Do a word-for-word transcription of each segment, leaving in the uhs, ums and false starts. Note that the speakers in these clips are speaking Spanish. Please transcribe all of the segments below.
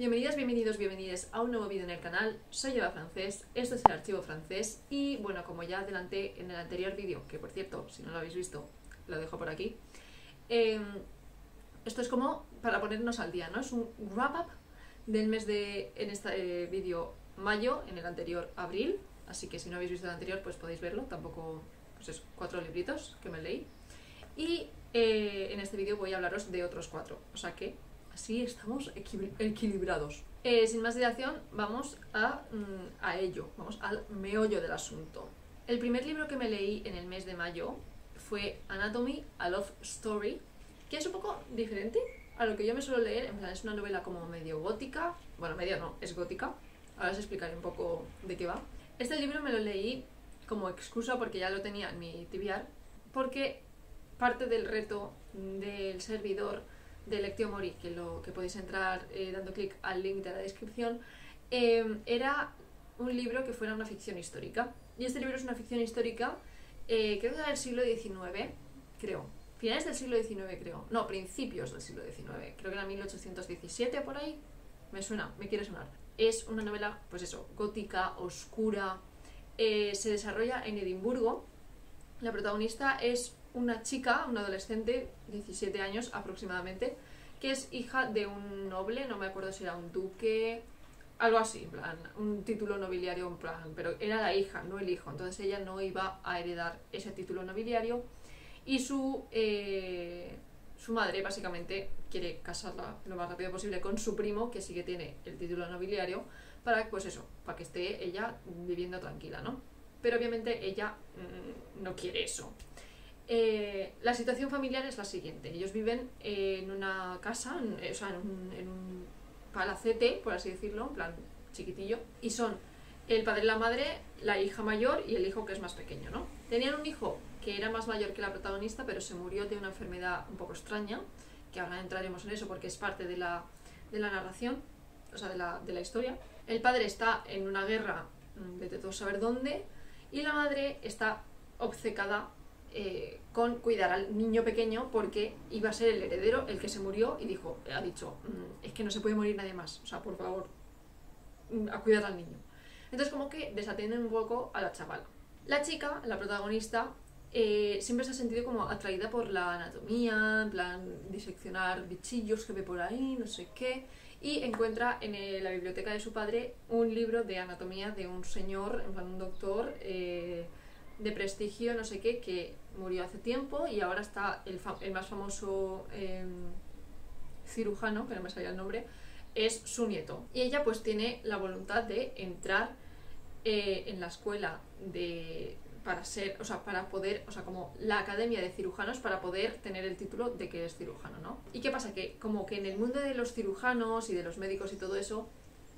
Bienvenidas, bienvenidos, bienvenidas a un nuevo vídeo en el canal. Soy Eva Francés, esto es el Archivo Francés y bueno, como ya adelanté en el anterior vídeo, que por cierto, si no lo habéis visto, lo dejo por aquí, eh, esto es como para ponernos al día, ¿no? Es un wrap-up del mes de, en este eh, vídeo, mayo, en el anterior, abril, así que si no habéis visto el anterior, pues podéis verlo, tampoco, pues es cuatro libritos que me leí. Y eh, en este vídeo voy a hablaros de otros cuatro, o sea que... así estamos equilibrados. Eh, sin más dilación, vamos a, a ello, vamos al meollo del asunto. El primer libro que me leí en el mes de mayo fue Anatomy, A Love Story, que es un poco diferente a lo que yo me suelo leer, en plan es una novela como medio gótica, bueno, medio no, es gótica, ahora os explicaré un poco de qué va. Este libro me lo leí como excusa porque ya lo tenía en mi T B R, porque parte del reto del servidor de Lectio Mori, que, lo, que podéis entrar eh, dando clic al link de la descripción, eh, era un libro que fuera una ficción histórica. Y este libro es una ficción histórica, eh, creo que era del siglo diecinueve, creo. Finales del siglo diecinueve, creo. No, principios del siglo diecinueve. Creo que era mil ochocientos diecisiete, por ahí. Me suena, me quiere sonar. Es una novela, pues eso, gótica, oscura. Eh, se desarrolla en Edimburgo. La protagonista es una chica, una adolescente, diecisiete años aproximadamente, que es hija de un noble, no me acuerdo si era un duque, algo así, en plan, un título nobiliario, en plan, pero era la hija, no el hijo, entonces ella no iba a heredar ese título nobiliario y su, eh, su madre básicamente quiere casarla lo más rápido posible con su primo, que sí que tiene el título nobiliario, para, pues eso, para que esté ella viviendo tranquila, ¿no? Pero obviamente ella mmm, no quiere eso. Eh, la situación familiar es la siguiente, ellos viven eh, en una casa, en, o sea, en un, en un palacete, por así decirlo, en plan chiquitillo, y son el padre y la madre, la hija mayor y el hijo que es más pequeño, ¿no? Tenían un hijo que era más mayor que la protagonista, pero se murió de una enfermedad un poco extraña, que ahora entraremos en eso porque es parte de la, de la narración, o sea, de la, de la historia. El padre está en una guerra, vete tú a saber dónde, y la madre está obcecada Eh, con cuidar al niño pequeño porque iba a ser el heredero el que se murió y dijo, ha dicho, mmm, es que no se puede morir nadie más, o sea, por favor, mmm, a cuidar al niño. Entonces como que desatienden un poco a la chavala. La chica, la protagonista, eh, siempre se ha sentido como atraída por la anatomía, en plan diseccionar bichillos que ve por ahí, no sé qué, y encuentra en eh, la biblioteca de su padre un libro de anatomía de un señor, en plan un doctor, eh, de prestigio, no sé qué, que murió hace tiempo y ahora está el, el más famoso eh, cirujano, que no me salía el nombre, es su nieto. Y ella pues tiene la voluntad de entrar eh, en la escuela de, para ser, o sea, para poder, o sea, como la academia de cirujanos para poder tener el título de que es cirujano, ¿no? ¿Y qué pasa? Que como que en el mundo de los cirujanos y de los médicos y todo eso,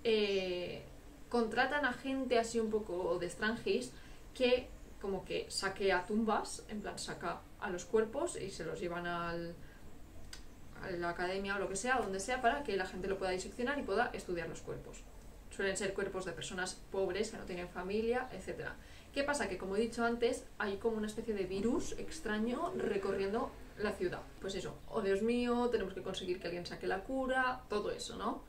eh, contratan a gente así un poco de extranjis que como que saquea tumbas, en plan saca a los cuerpos y se los llevan al, a la academia o lo que sea, donde sea, para que la gente lo pueda diseccionar y pueda estudiar los cuerpos. Suelen ser cuerpos de personas pobres que no tienen familia, etcétera. ¿Qué pasa? Que como he dicho antes, hay como una especie de virus extraño recorriendo la ciudad. Pues eso, oh Dios mío, tenemos que conseguir que alguien saque la cura, todo eso, ¿no?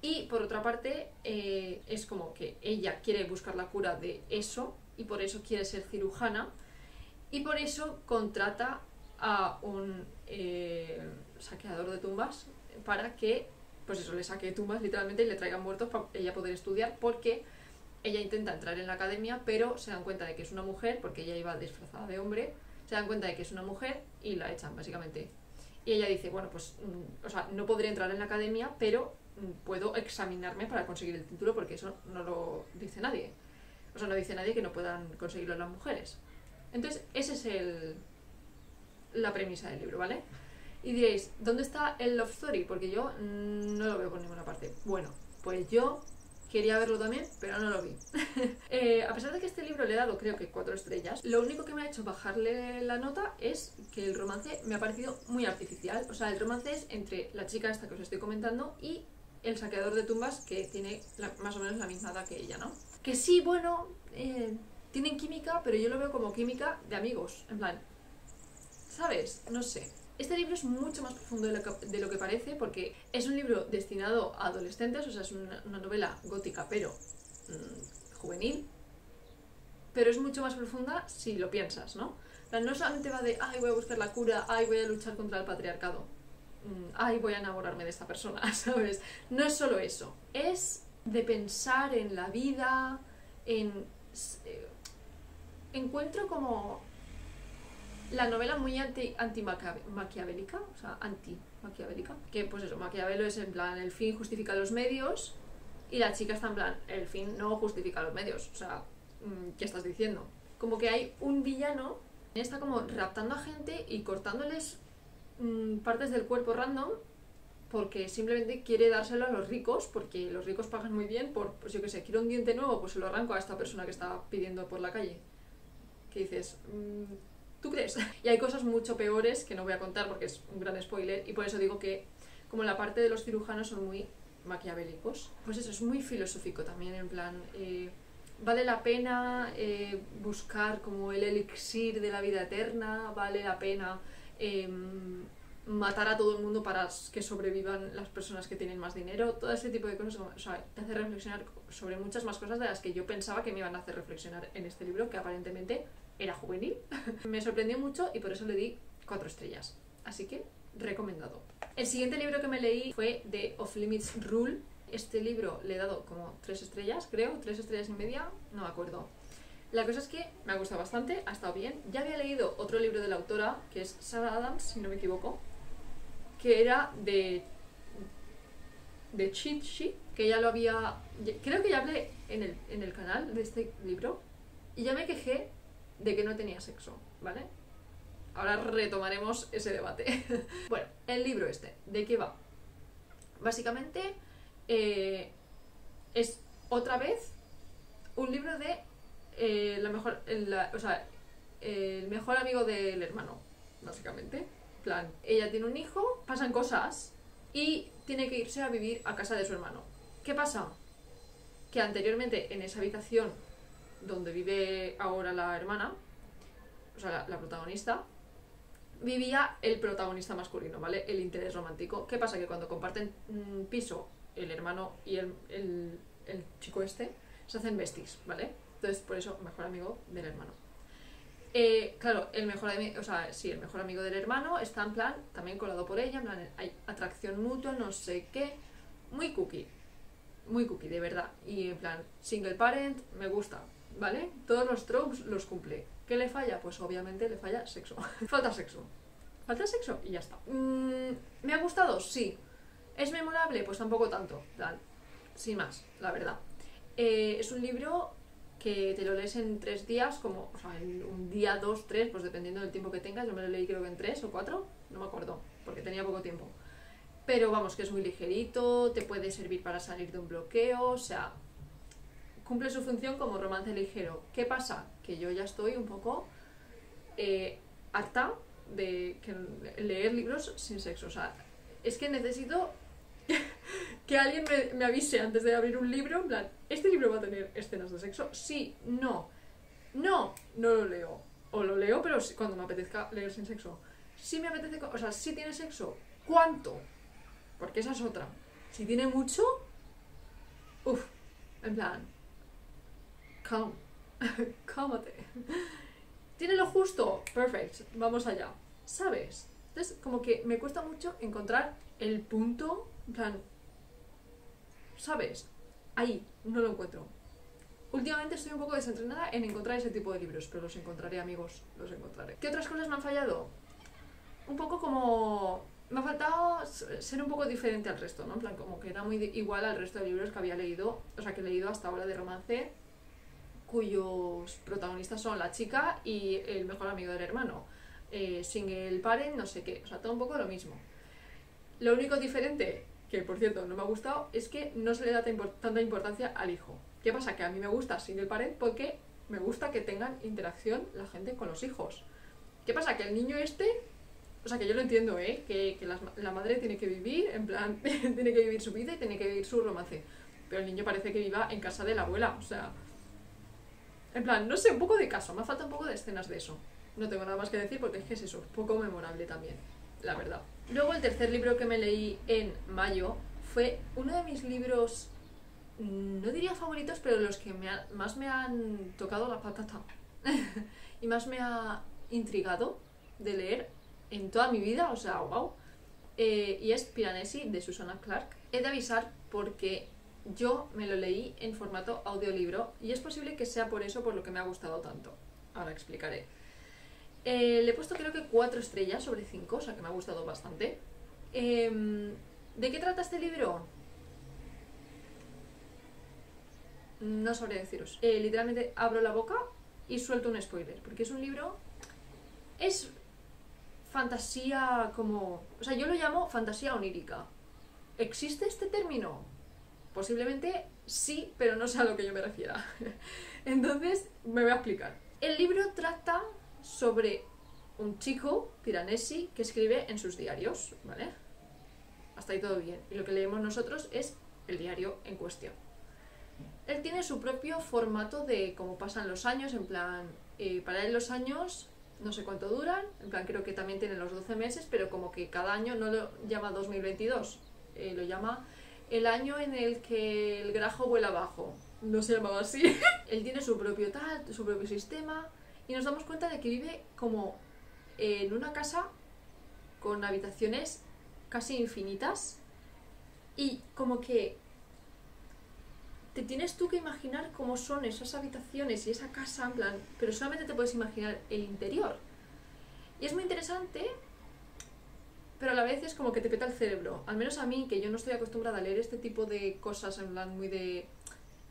Y por otra parte, eh, es como que ella quiere buscar la cura de eso, y por eso quiere ser cirujana y por eso contrata a un eh, saqueador de tumbas para que, pues eso, le saque tumbas literalmente y le traigan muertos para ella poder estudiar, porque ella intenta entrar en la academia pero se dan cuenta de que es una mujer, porque ella iba disfrazada de hombre, se dan cuenta de que es una mujer y la echan básicamente. Y ella dice, bueno, pues mm, o sea, no podré entrar en la academia pero mm, puedo examinarme para conseguir el título, porque eso no lo dice nadie. O sea, no dice nadie que no puedan conseguirlo las mujeres. Entonces, esa es el, la premisa del libro, ¿vale? Y diréis, ¿dónde está el Love Story? Porque yo no lo veo por ninguna parte. Bueno, pues yo quería verlo también, pero no lo vi. eh, a pesar de que este libro le he dado, creo que cuatro estrellas, lo único que me ha hecho bajarle la nota es que el romance me ha parecido muy artificial. O sea, el romance es entre la chica esta que os estoy comentando y el saqueador de tumbas, que tiene la, más o menos la misma edad que ella, ¿no? Que sí, bueno, eh, tienen química, pero yo lo veo como química de amigos, en plan, ¿sabes? No sé. Este libro es mucho más profundo de lo que, de lo que parece, porque es un libro destinado a adolescentes, o sea, es una, una novela gótica pero mmm, juvenil, pero es mucho más profunda si lo piensas, ¿no? No solamente va de, ay, voy a buscar la cura, ay, voy a luchar contra el patriarcado, ay, voy a enamorarme de esta persona, ¿sabes? No es solo eso, es de pensar en la vida, en... Encuentro como la novela muy anti, anti maquiavélica, o sea, anti maquiavélica, que pues eso, Maquiavelo es en plan, el fin justifica los medios, y la chica está en plan, el fin no justifica los medios, o sea, ¿qué estás diciendo? Como que hay un villano, está como raptando a gente y cortándoles mmm, partes del cuerpo random, porque simplemente quiere dárselo a los ricos, porque los ricos pagan muy bien por, pues yo qué sé, quiero un diente nuevo, pues se lo arranco a esta persona que está pidiendo por la calle. Que dices, mmm, ¿tú crees? Y hay cosas mucho peores que no voy a contar porque es un gran spoiler, y por eso digo que como la parte de los cirujanos son muy maquiavélicos, pues eso es muy filosófico también, en plan... Eh, ¿Vale la pena eh, buscar como el elixir de la vida eterna? ¿Vale la pena eh, matar a todo el mundo para que sobrevivan las personas que tienen más dinero? Todo ese tipo de cosas, o sea, te hace reflexionar sobre muchas más cosas de las que yo pensaba que me iban a hacer reflexionar en este libro, que aparentemente era juvenil. Me sorprendió mucho y por eso le di cuatro estrellas. Así que, recomendado. El siguiente libro que me leí fue The Off-Limits Rule. Este libro le he dado como tres estrellas, creo, tres estrellas y media, no me acuerdo. La cosa es que me ha gustado bastante, ha estado bien. Ya había leído otro libro de la autora, que es Sarah Adams, si no me equivoco, que era de... de Cheat Sheet, que ya lo había... Creo que ya hablé en el, en el canal de este libro, y ya me quejé de que no tenía sexo, ¿vale? Ahora retomaremos ese debate. Bueno, el libro este, ¿de qué va? Básicamente... Eh, es otra vez un libro de eh, la mejor, la, o sea, eh, el mejor amigo del hermano, básicamente. Plan, ella tiene un hijo, pasan cosas y tiene que irse a vivir a casa de su hermano. ¿Qué pasa? Que anteriormente en esa habitación donde vive ahora la hermana, o sea, la, la protagonista, vivía el protagonista masculino, ¿vale? El interés romántico. ¿Qué pasa? Que cuando comparten mmm, piso el hermano y el, el, el chico este, se hacen besties, ¿vale? Entonces, por eso, mejor amigo del hermano. Eh, claro, el mejor amigo, o sea, sí, el mejor amigo del hermano está en plan, también colado por ella, en plan, hay atracción mutua, no sé qué, muy cookie, muy cookie, de verdad. Y en plan, single parent, me gusta, ¿vale? Todos los tropes los cumple. ¿Qué le falla? Pues obviamente le falla sexo. Falta sexo. Falta sexo y ya está. Mm, ¿Me ha gustado? Sí. ¿Es memorable? Pues tampoco tanto, tal, sin más, la verdad. Eh, es un libro que te lo lees en tres días, como, o sea, en un día, dos, tres, pues dependiendo del tiempo que tengas. Yo me lo leí creo que en tres o cuatro, no me acuerdo, porque tenía poco tiempo. Pero vamos, que es muy ligerito, te puede servir para salir de un bloqueo, o sea, cumple su función como romance ligero. ¿Qué pasa? Que yo ya estoy un poco eh, harta de que leer libros sin sexo, o sea, es que necesito... que alguien me, me avise antes de abrir un libro, en plan, ¿este libro va a tener escenas de sexo? Sí, no, no, no lo leo. O lo leo, pero cuando me apetezca leer sin sexo. Si me apetece, o sea, si tiene sexo, ¿cuánto? Porque esa es otra. Si tiene mucho, uff, en plan, calm, cálmate. ¿Tiene lo justo? Perfecto, vamos allá, ¿sabes? Entonces, como que me cuesta mucho encontrar el punto, en plan, ¿sabes? Ahí, no lo encuentro. Últimamente estoy un poco desentrenada en encontrar ese tipo de libros, pero los encontraré, amigos, los encontraré. ¿Qué otras cosas me han fallado? Un poco como... me ha faltado ser un poco diferente al resto, ¿no? En plan, como que era muy igual al resto de libros que había leído, o sea, que he leído hasta ahora de romance, cuyos protagonistas son la chica y el mejor amigo del hermano. Eh, single parent, no sé qué, o sea, todo un poco lo mismo. Lo único diferente, que por cierto no me ha gustado, es que no se le da tanta importancia al hijo. ¿Qué pasa? Que a mí me gusta single parent porque me gusta que tengan interacción la gente con los hijos. ¿Qué pasa? Que el niño este, o sea, que yo lo entiendo, ¿eh? Que, que la, la madre tiene que vivir, en plan, tiene que vivir su vida y tiene que vivir su romance. Pero el niño parece que viva en casa de la abuela, o sea... En plan, no sé, un poco de caso, me falta un poco de escenas de eso. No tengo nada más que decir porque es que es eso, poco memorable también. la verdad. Luego el tercer libro que me leí en mayo fue uno de mis libros, no diría favoritos, pero los que me ha, más me han tocado la patata y más me ha intrigado de leer en toda mi vida, o sea, wow. Eh, y es Piranesi, de Susanna Clarke. He de avisar porque yo me lo leí en formato audiolibro y es posible que sea por eso por lo que me ha gustado tanto. Ahora explicaré. Eh, le he puesto creo que cuatro estrellas sobre cinco, o sea que me ha gustado bastante. Eh, ¿De qué trata este libro? No sabría deciros. Eh, literalmente abro la boca y suelto un spoiler, porque es un libro... Es fantasía como... O sea, yo lo llamo fantasía onírica. ¿Existe este término? Posiblemente sí, pero no sé a lo que yo me refiera. Entonces, me voy a explicar. El libro trata sobre un chico, Piranesi, que escribe en sus diarios, ¿vale? Hasta ahí todo bien. Y lo que leemos nosotros es el diario en cuestión. Él tiene su propio formato de cómo pasan los años, en plan... Eh, para él los años... no sé cuánto duran, en plan creo que también tienen los doce meses, pero como que cada año no lo llama dos mil veintidós, eh, lo llama el año en el que el grajo vuela abajo, no se llamaba así. Él tiene su propio tal, su propio sistema, y nos damos cuenta de que vive como en una casa con habitaciones casi infinitas, y como que te tienes tú que imaginar cómo son esas habitaciones y esa casa, en plan, pero solamente te puedes imaginar el interior. Y es muy interesante, pero a la vez es como que te peta el cerebro. Al menos a mí, que yo no estoy acostumbrada a leer este tipo de cosas, en plan, muy de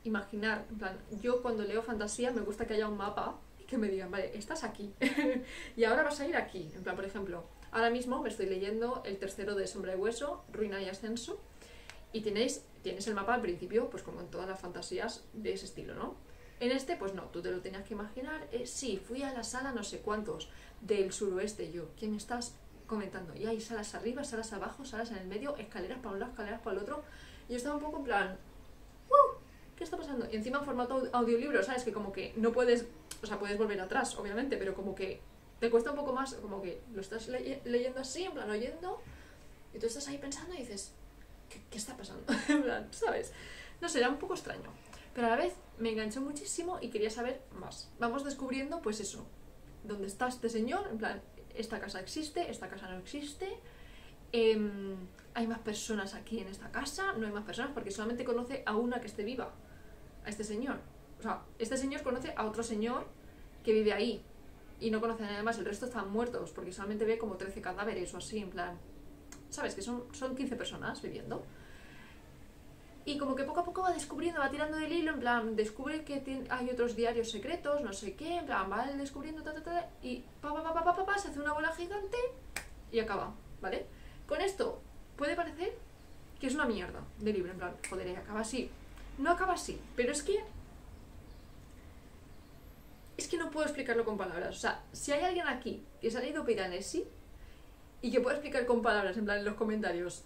imaginar. En plan, yo cuando leo fantasía me gusta que haya un mapa y que me digan, vale, estás aquí y ahora vas a ir aquí. En plan, por ejemplo, ahora mismo me estoy leyendo el tercero de Sombra y Hueso, Ruina y Ascenso, y tenéis... Tienes el mapa al principio, pues como en todas las fantasías de ese estilo, ¿no? En este, pues no, tú te lo tenías que imaginar. Eh, sí, fui a la sala no sé cuántos del suroeste, yo. ¿Quién me estás comentando? Y hay salas arriba, salas abajo, salas en el medio, escaleras para un lado, escaleras para el otro. Y yo estaba un poco en plan... ¡Uh! ¿Qué está pasando? Y encima en formato audiolibro, ¿sabes? Que como que no puedes... O sea, puedes volver atrás, obviamente, pero como que te cuesta un poco más, como que lo estás le- leyendo así, en plan oyendo, y tú estás ahí pensando y dices... ¿Qué, qué está pasando? En plan, ¿sabes? No sé, era un poco extraño. Pero a la vez me enganchó muchísimo y quería saber más. Vamos descubriendo, pues eso, dónde está este señor, en plan, esta casa existe, esta casa no existe, eh, hay más personas aquí en esta casa, no hay más personas, porque solamente conoce a una que esté viva, a este señor. O sea, este señor conoce a otro señor que vive ahí y no conoce a nadie más, el resto están muertos, porque solamente ve como trece cadáveres o así, en plan... ¿Sabes? Que son, son quince personas viviendo. Y como que poco a poco va descubriendo, va tirando del hilo, en plan, descubre que tiene, hay otros diarios secretos, no sé qué, en plan, va descubriendo, ta, ta, ta, y pa, pa, pa, pa, pa, pa, pa, se hace una bola gigante y acaba, ¿vale? Con esto puede parecer que es una mierda de libro, en plan, joder, acaba así. No acaba así, pero es que... Es que no puedo explicarlo con palabras. O sea, si hay alguien aquí que se ha leído Piranesi, y que puedo explicar con palabras, en plan, en los comentarios,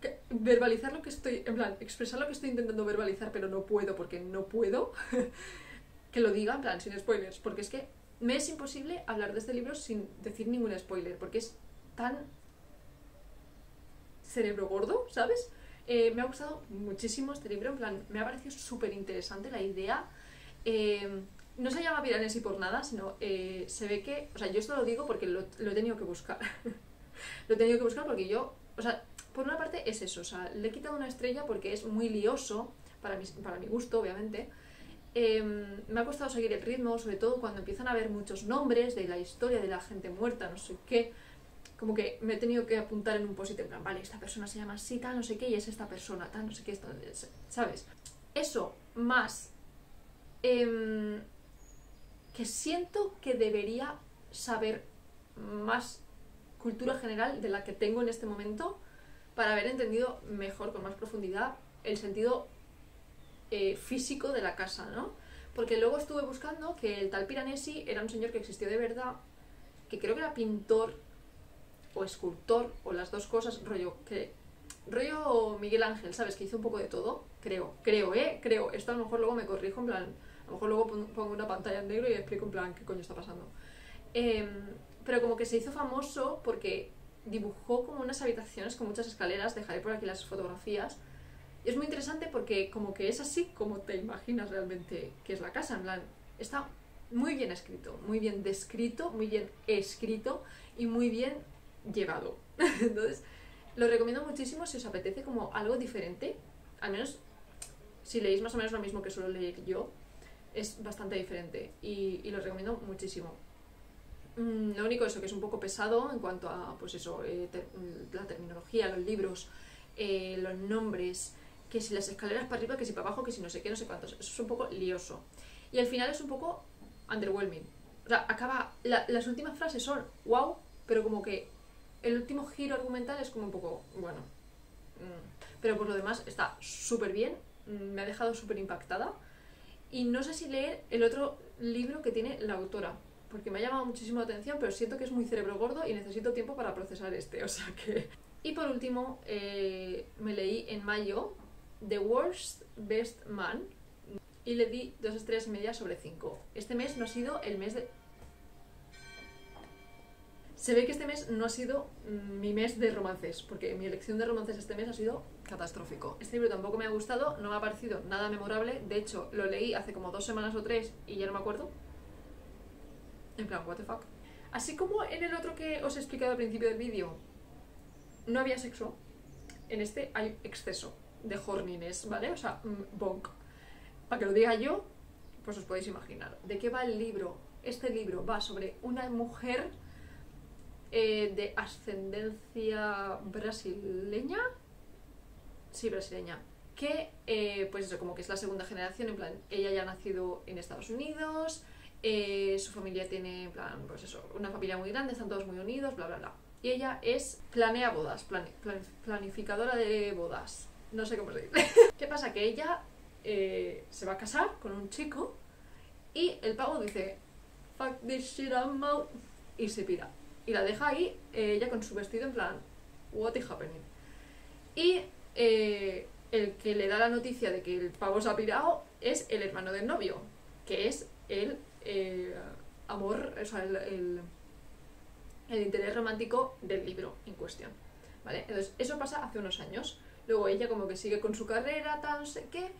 que verbalizar lo que estoy, en plan, expresar lo que estoy intentando verbalizar, pero no puedo porque no puedo, que lo diga, en plan, sin spoilers, porque es que me es imposible hablar de este libro sin decir ningún spoiler, porque es tan cerebro gordo, ¿sabes? Eh, me ha gustado muchísimo este libro, en plan, me ha parecido súper interesante la idea. eh... No se llama Piranesi por nada, sino eh, se ve que... O sea, yo esto lo digo porque lo, lo he tenido que buscar. Lo he tenido que buscar porque yo... O sea, por una parte es eso. O sea, le he quitado una estrella porque es muy lioso, para mi, para mi gusto, obviamente. Eh, me ha costado seguir el ritmo, sobre todo cuando empiezan a haber muchos nombres de la historia de la gente muerta, no sé qué. Como que me he tenido que apuntar en un post-it, en plan, vale, esta persona se llama así, tal, no sé qué, y es esta persona, tal, no sé qué, esto, ¿sabes? Eso, más... Eh, que siento que debería saber más cultura general de la que tengo en este momento para haber entendido mejor, con más profundidad, el sentido eh, físico de la casa, ¿no? Porque luego estuve buscando que el tal Piranesi era un señor que existió de verdad, que creo que era pintor o escultor, o las dos cosas, rollo, que, rollo Miguel Ángel, ¿sabes? Que hizo un poco de todo, creo, creo, ¿eh? Creo, esto a lo mejor luego me corrijo, en plan... A lo mejor luego pongo una pantalla en negro y explico en plan qué coño está pasando. Eh, pero como que se hizo famoso porque dibujó como unas habitaciones con muchas escaleras, dejaré por aquí las fotografías. Y es muy interesante porque como que es así como te imaginas realmente que es la casa, en plan, está muy bien escrito, muy bien descrito, muy bien escrito y muy bien llevado. Entonces, lo recomiendo muchísimo si os apetece como algo diferente, al menos si leéis más o menos lo mismo que suelo leer yo, es bastante diferente y, y lo recomiendo muchísimo. Mm, lo único eso, que es un poco pesado en cuanto a pues eso, eh, ter la terminología, los libros, eh, los nombres, que si las escaleras para arriba, que si para abajo, que si no sé qué, no sé cuántos, eso es un poco lioso. Y al final es un poco underwhelming, o sea, acaba, la, las últimas frases son wow, pero como que el último giro argumental es como un poco, bueno, mm, pero por lo demás está súper bien, mm, me ha dejado súper impactada. Y no sé si leer el otro libro que tiene la autora, porque me ha llamado muchísimo la atención, pero siento que es muy cerebro gordo y necesito tiempo para procesar este, o sea que... Y por último, eh, me leí en mayo The Worst Best Man y le di dos estrellas y media sobre cinco. Este mes no ha sido el mes de... Se ve que este mes no ha sido mi mes de romances, porque mi elección de romances este mes ha sido catastrófico. Este libro tampoco me ha gustado, no me ha parecido nada memorable, de hecho lo leí hace como dos semanas o tres y ya no me acuerdo. En plan, what the fuck. Así como en el otro que os he explicado al principio del vídeo no había sexo, en este hay exceso de horniness, ¿vale? O sea, bonk. Para que lo diga yo, pues os podéis imaginar. ¿De qué va el libro? Este libro va sobre una mujer... Eh, de ascendencia brasileña, sí, brasileña, que eh, pues eso, como que es la segunda generación, en plan, ella ya ha nacido en Estados Unidos, eh, su familia tiene, en plan, pues eso, una familia muy grande, están todos muy unidos, bla, bla, bla. Y ella es planea bodas, plane, plan, planificadora de bodas, no sé cómo se dice. ¿Qué pasa? Que ella eh, se va a casar con un chico y el pavo dice, fuck this shit, I'm out, y se pira. Y la deja ahí, eh, ella con su vestido en plan, what is happening. Y eh, el que le da la noticia de que el pavo se ha pirado es el hermano del novio, que es el eh, amor, o sea, el, el, el interés romántico del libro en cuestión, ¿vale? Entonces, eso pasa hace unos años. Luego ella como que sigue con su carrera, tal, no sé qué,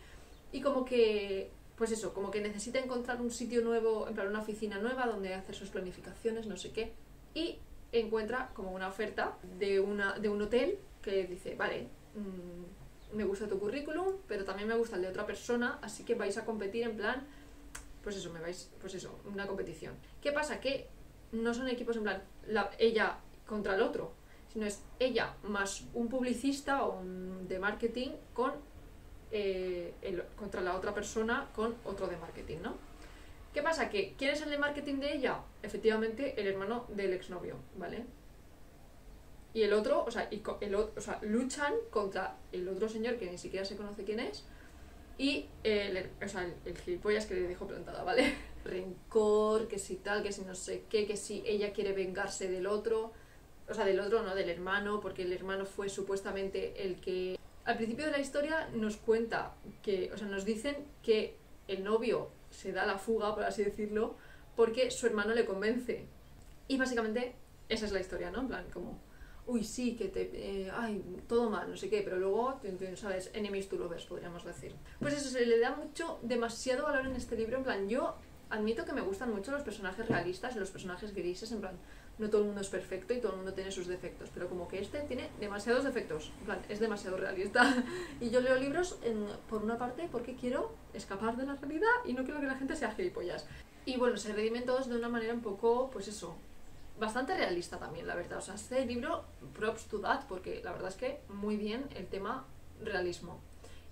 y como que... Pues eso, como que necesita encontrar un sitio nuevo, en plan una oficina nueva donde hacer sus planificaciones, no sé qué. Y encuentra como una oferta de, una, de un hotel que dice, vale, mmm, me gusta tu currículum, pero también me gusta el de otra persona, así que vais a competir en plan, pues eso, me vais, pues eso, una competición. ¿Qué pasa? Que no son equipos en plan la, ella contra el otro, sino es ella más un publicista o un de marketing con, eh, el, contra la otra persona con otro de marketing, ¿no? ¿Qué pasa? ¿Que quién es el de marketing de ella? Efectivamente, el hermano del exnovio, ¿vale? Y el otro, o sea, y el otro, o sea, luchan contra el otro señor que ni siquiera se conoce quién es y el, o sea, el, el gilipollas que le dejó plantada, ¿vale? Rencor, que si tal, que si no sé qué, que si ella quiere vengarse del otro, o sea, del otro no, del hermano, porque el hermano fue supuestamente el que... Al principio de la historia nos cuenta que, o sea, nos dicen que el novio... se da la fuga, por así decirlo, porque su hermano le convence. Y básicamente esa es la historia, ¿no? En plan, como, uy, sí, que te... Eh, ay, todo mal, no sé qué, pero luego, tú, tú, ¿sabes? Enemies to lovers, podríamos decir. Pues eso, se le da mucho, demasiado valor en este libro, en plan, yo admito que me gustan mucho los personajes realistas y los personajes grises, en plan, no todo el mundo es perfecto y todo el mundo tiene sus defectos, pero como que este tiene demasiados defectos, en plan, es demasiado realista. Y yo leo libros, en, por una parte, porque quiero escapar de la realidad y no quiero que la gente sea gilipollas. Y bueno, se redimen todos de una manera un poco, pues eso, bastante realista también, la verdad. O sea, este libro, props to that, porque la verdad es que muy bien el tema realismo.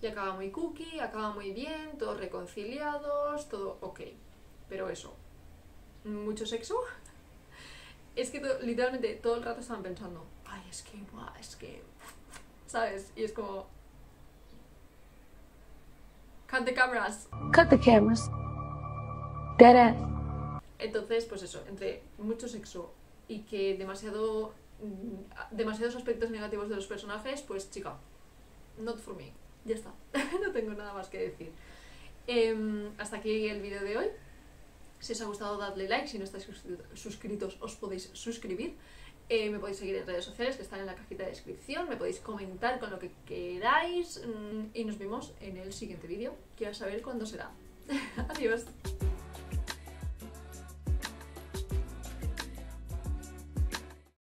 Y acaba muy cookie, acaba muy bien, todos reconciliados, todo ok. Pero eso, mucho sexo. Es que todo, literalmente todo el rato estaban pensando, ay, es que, buah, es que, ¿sabes? Y es como... Cut the cameras. Cut the cameras. Dead ass. Entonces, pues eso, entre mucho sexo y que demasiado, demasiados aspectos negativos de los personajes, pues chica, not for me. Ya está, no tengo nada más que decir. Eh, hasta aquí el vídeo de hoy. Si os ha gustado, dadle like. Si no estáis suscritos, os podéis suscribir. Eh, me podéis seguir en redes sociales que están en la cajita de descripción. Me podéis comentar con lo que queráis. Y nos vemos en el siguiente vídeo. Quiero saber cuándo será. Adiós.